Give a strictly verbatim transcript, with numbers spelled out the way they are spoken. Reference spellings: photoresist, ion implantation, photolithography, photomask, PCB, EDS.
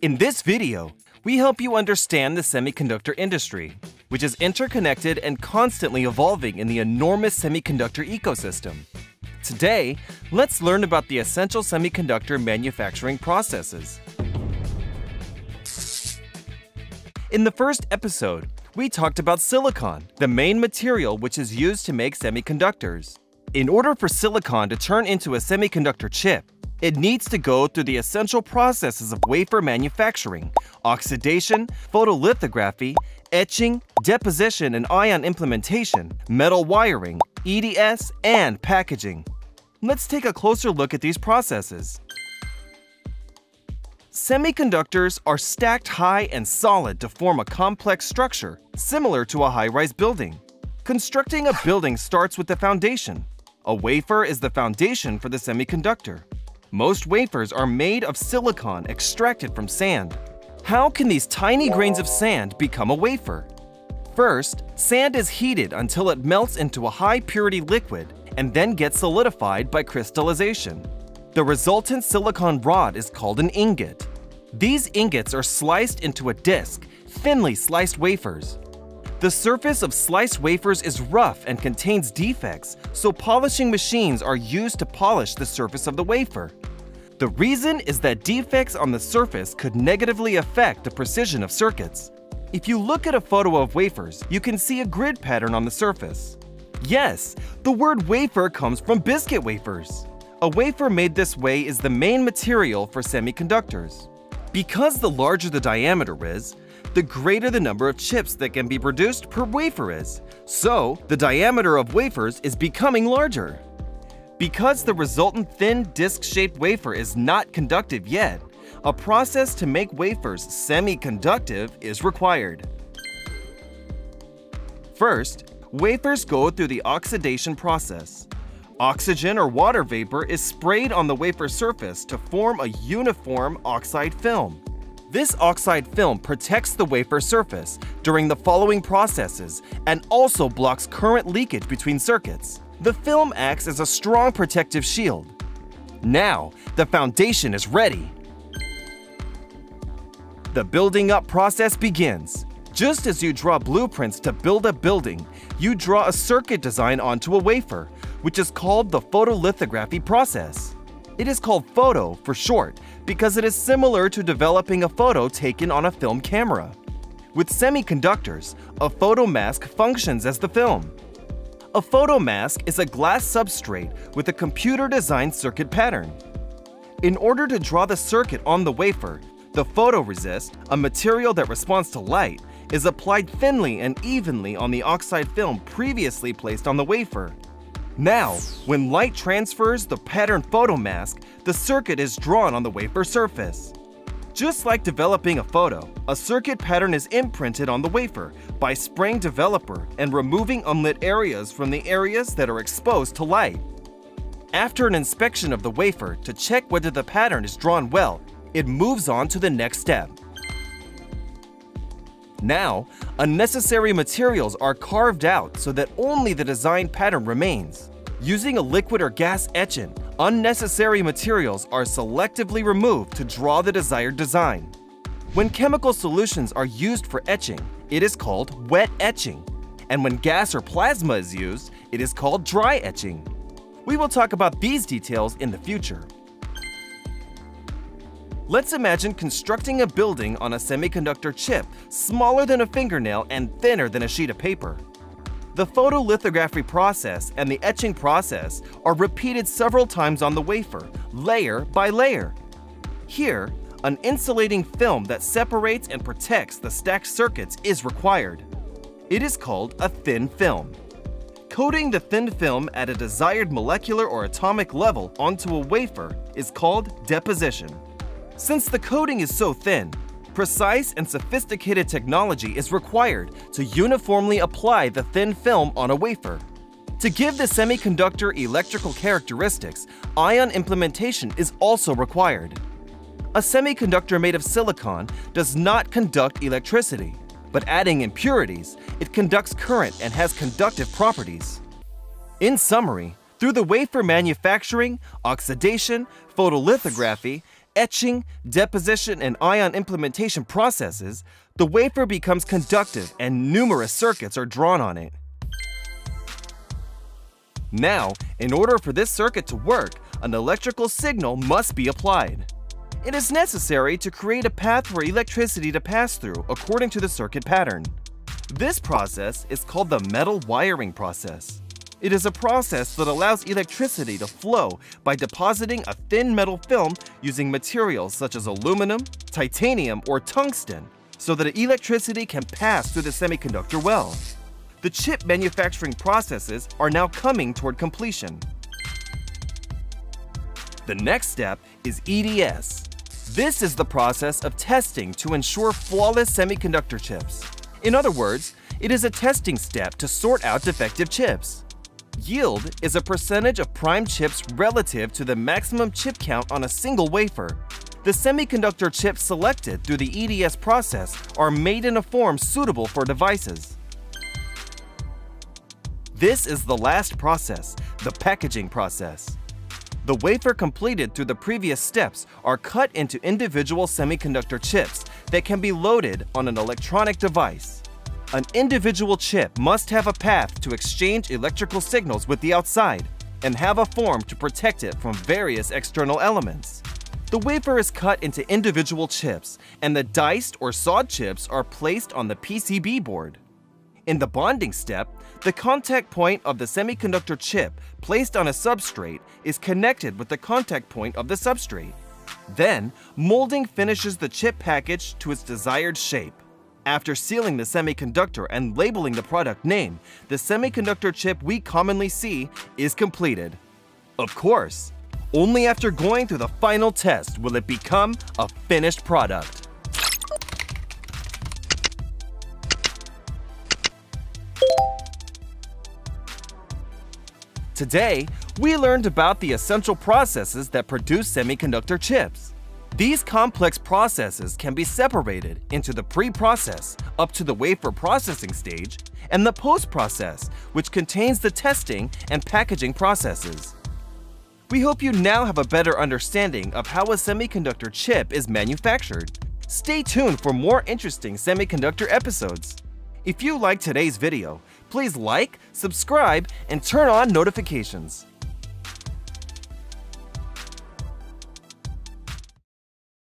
In this video, we help you understand the semiconductor industry, which is interconnected and constantly evolving in the enormous semiconductor ecosystem. Today, let's learn about the essential semiconductor manufacturing processes. In the first episode, we talked about silicon, the main material which is used to make semiconductors. In order for silicon to turn into a semiconductor chip, it needs to go through the essential processes of wafer manufacturing, oxidation, photolithography, etching, deposition and ion implementation, metal wiring, E D S, and packaging. Let's take a closer look at these processes. Semiconductors are stacked high and solid to form a complex structure similar to a high-rise building. Constructing a building starts with the foundation. A wafer is the foundation for the semiconductor. Most wafers are made of silicon extracted from sand. How can these tiny grains of sand become a wafer? First, sand is heated until it melts into a high-purity liquid and then gets solidified by crystallization. The resultant silicon rod is called an ingot. These ingots are sliced into a disc, thinly sliced wafers. The surface of sliced wafers is rough and contains defects, so polishing machines are used to polish the surface of the wafer. The reason is that defects on the surface could negatively affect the precision of circuits. If you look at a photo of wafers, you can see a grid pattern on the surface. Yes, the word wafer comes from biscuit wafers. A wafer made this way is the main material for semiconductors. Because the larger the diameter is, the greater the number of chips that can be produced per wafer is. So, the diameter of wafers is becoming larger. Because the resultant thin disc-shaped wafer is not conductive yet, a process to make wafers semiconductive is required. First, wafers go through the oxidation process. Oxygen or water vapor is sprayed on the wafer surface to form a uniform oxide film. This oxide film protects the wafer surface during the following processes and also blocks current leakage between circuits. The film acts as a strong protective shield. Now, the foundation is ready. The building up process begins. Just as you draw blueprints to build a building, you draw a circuit design onto a wafer, which is called the photolithography process. It is called photo for short because it is similar to developing a photo taken on a film camera. With semiconductors, a photomask functions as the film. A photomask is a glass substrate with a computer-designed circuit pattern. In order to draw the circuit on the wafer, the photoresist, a material that responds to light, is applied thinly and evenly on the oxide film previously placed on the wafer. Now, when light transfers the pattern photomask, the circuit is drawn on the wafer surface. Just like developing a photo, a circuit pattern is imprinted on the wafer by spraying developer and removing unlit areas from the areas that are exposed to light. After an inspection of the wafer to check whether the pattern is drawn well, it moves on to the next step. Now, unnecessary materials are carved out so that only the design pattern remains. Using a liquid or gas etchant, unnecessary materials are selectively removed to draw the desired design. When chemical solutions are used for etching, it is called wet etching. And when gas or plasma is used, it is called dry etching. We will talk about these details in the future. Let's imagine constructing a building on a semiconductor chip smaller than a fingernail and thinner than a sheet of paper. The photolithography process and the etching process are repeated several times on the wafer, layer by layer. Here, an insulating film that separates and protects the stacked circuits is required. It is called a thin film. Coating the thin film at a desired molecular or atomic level onto a wafer is called deposition. Since the coating is so thin, precise and sophisticated technology is required to uniformly apply the thin film on a wafer. To give the semiconductor electrical characteristics, ion implementation is also required. A semiconductor made of silicon does not conduct electricity, but adding impurities, it conducts current and has conductive properties. In summary, through the wafer manufacturing, oxidation, photolithography, etching, deposition, and ion implementation processes, the wafer becomes conductive and numerous circuits are drawn on it. Now, in order for this circuit to work, an electrical signal must be applied. It is necessary to create a path for electricity to pass through according to the circuit pattern. This process is called the metal wiring process. It is a process that allows electricity to flow by depositing a thin metal film using materials such as aluminum, titanium, or tungsten so that electricity can pass through the semiconductor well. The chip manufacturing processes are now coming toward completion. The next step is E D S. This is the process of testing to ensure flawless semiconductor chips. In other words, it is a testing step to sort out defective chips. Yield is a percentage of prime chips relative to the maximum chip count on a single wafer. The semiconductor chips selected through the E D S process are made in a form suitable for devices. This is the last process, the packaging process. The wafer completed through the previous steps are cut into individual semiconductor chips that can be loaded on an electronic device. An individual chip must have a path to exchange electrical signals with the outside and have a form to protect it from various external elements. The wafer is cut into individual chips, and the diced or sawed chips are placed on the P C B board. In the bonding step, the contact point of the semiconductor chip placed on a substrate is connected with the contact point of the substrate. Then, molding finishes the chip package to its desired shape. After sealing the semiconductor and labeling the product name, the semiconductor chip we commonly see is completed. Of course, only after going through the final test will it become a finished product. Today, we learned about the essential processes that produce semiconductor chips. These complex processes can be separated into the pre-process, up to the wafer processing stage, and the post-process, which contains the testing and packaging processes. We hope you now have a better understanding of how a semiconductor chip is manufactured. Stay tuned for more interesting semiconductor episodes. If you liked today's video, please like, subscribe, and turn on notifications.